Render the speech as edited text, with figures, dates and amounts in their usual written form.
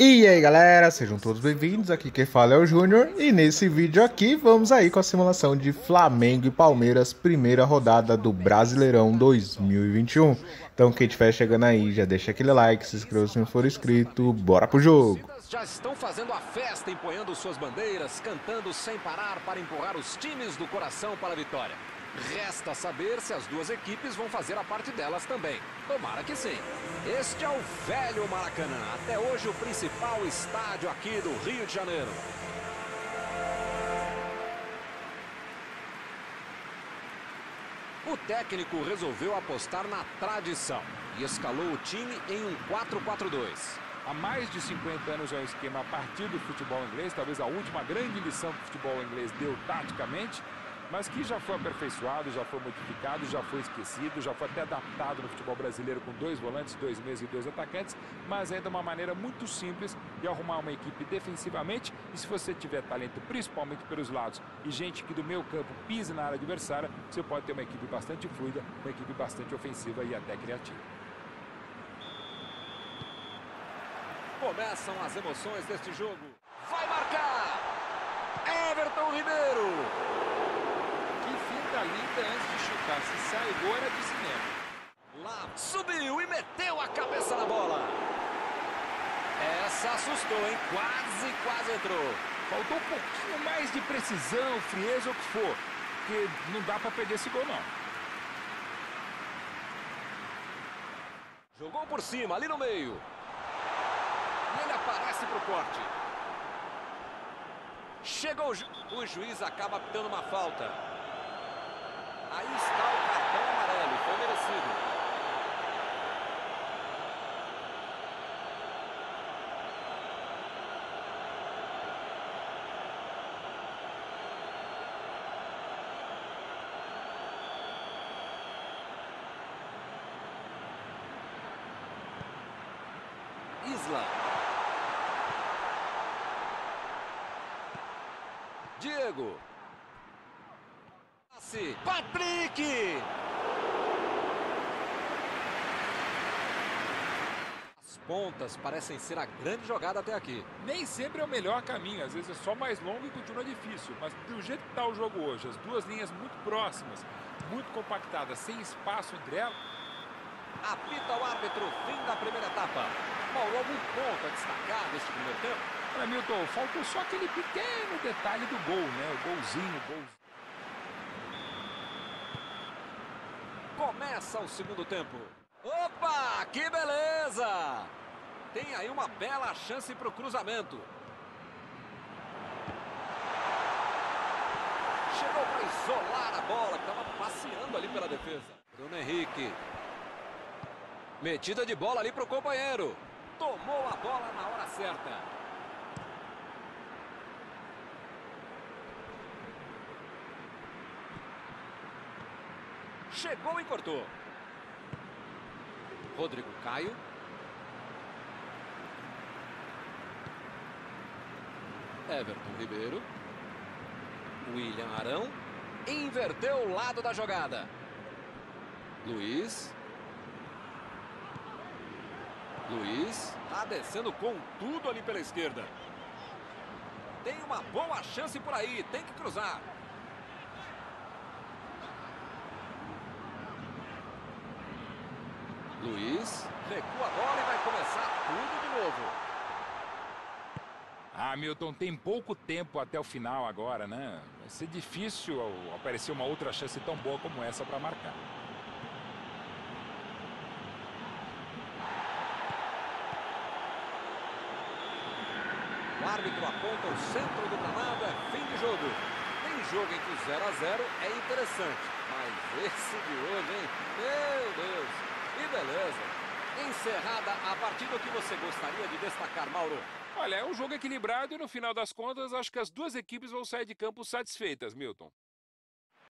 E aí galera, sejam todos bem-vindos, aqui quem fala é o Júnior e nesse vídeo aqui vamos aí com a simulação de Flamengo e Palmeiras, primeira rodada do Brasileirão 2021. Então quem estiver chegando aí já deixa aquele like, se inscreva se não for inscrito, bora pro jogo! Já estão fazendo a festa, empunhando suas bandeiras, cantando sem parar para empurrar os times do coração para a vitória. Resta saber se as duas equipes vão fazer a parte delas também. Tomara que sim. Este é o velho Maracanã, até hoje o principal estádio aqui do Rio de Janeiro. O técnico resolveu apostar na tradição e escalou o time em um 4-4-2. Há mais de 50 anos é um esquema a partir do futebol inglês, talvez a última grande lição que o futebol inglês deu taticamente, mas que já foi aperfeiçoado, já foi modificado, já foi esquecido, já foi até adaptado no futebol brasileiro com 2 volantes, 2 meias e 2 atacantes, mas ainda uma maneira muito simples de arrumar uma equipe defensivamente, e se você tiver talento principalmente pelos lados e gente que do meio campo pise na área adversária, você pode ter uma equipe bastante fluida, uma equipe bastante ofensiva e até criativa. Começam as emoções deste jogo. Vai marcar! Everton Ribeiro! Linda antes de chutar, se sai o gol era de cinema. Lá subiu e meteu a cabeça na bola. Essa assustou, hein? Quase entrou. Faltou um pouquinho mais de precisão, frieza ou o que for, porque não dá para perder esse gol, não. Jogou por cima, ali no meio. E ele aparece pro corte. Chegou o juiz, acaba dando uma falta. Aí está o cartão amarelo, foi merecido. Isla. Diego. Patrick! As pontas parecem ser a grande jogada até aqui. Nem sempre é o melhor caminho, às vezes é só mais longo e continua difícil, mas do jeito que está o jogo hoje, as duas linhas muito próximas, muito compactadas, sem espaço entre elas. Apita o árbitro, fim da primeira etapa. Maurova, um ponto a destacar neste primeiro tempo. Para Milton, faltou só aquele pequeno detalhe do gol, né? O golzinho. Começa o segundo tempo. Opa, que beleza! Tem aí uma bela chance para o cruzamento. Chegou para isolar a bola, que estava passeando ali pela defesa. Bruno Henrique. Metida de bola ali para o companheiro. Tomou a bola na hora certa. Chegou e cortou. Rodrigo Caio. Everton Ribeiro. William Arão. Inverteu o lado da jogada. Luiz. Tá descendo com tudo ali pela esquerda. Tem uma boa chance por aí. Tem que cruzar. Luiz, recua a bola e vai começar tudo de novo. Ah, Milton, tem pouco tempo até o final agora, né? Vai ser difícil aparecer uma outra chance tão boa como essa para marcar. O árbitro aponta o centro do gramado, é fim de jogo. Tem jogo em que o 0-0 é interessante, mas esse de hoje, hein? Meu Deus! Que beleza! Encerrada a partida, o que você gostaria de destacar, Mauro? Olha, é um jogo equilibrado e no final das contas acho que as duas equipes vão sair de campo satisfeitas, Milton.